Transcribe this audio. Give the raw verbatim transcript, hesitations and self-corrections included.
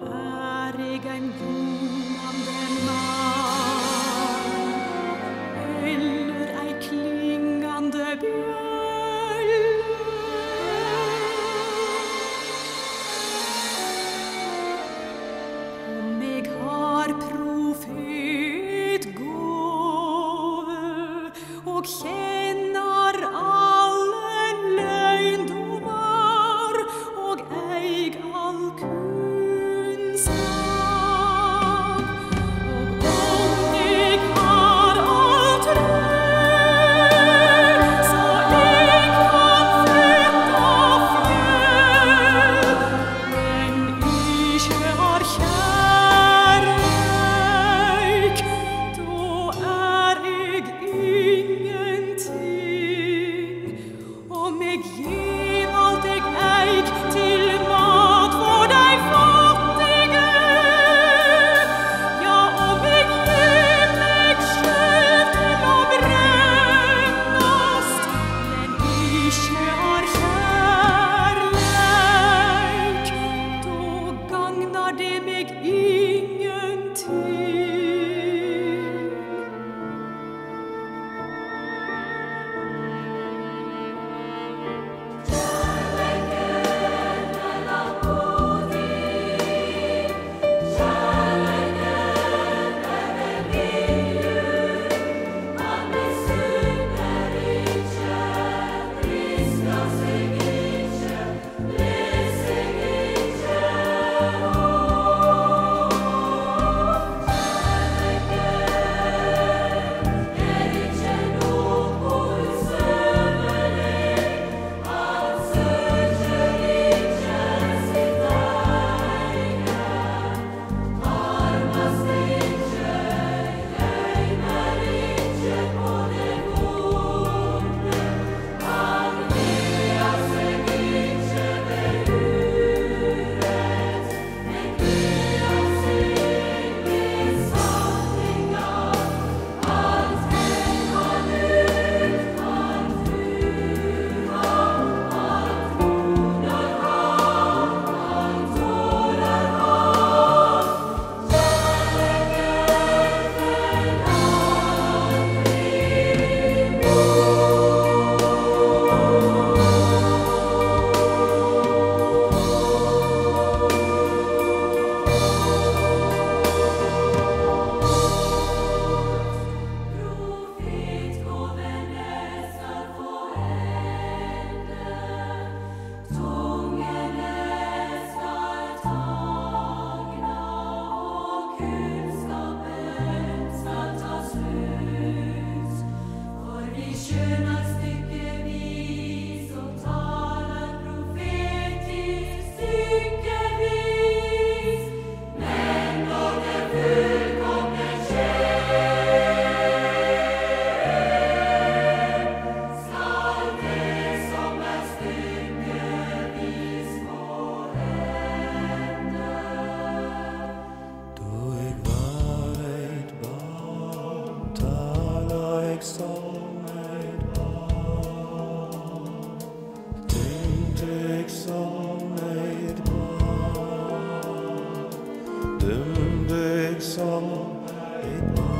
Dem Weg soll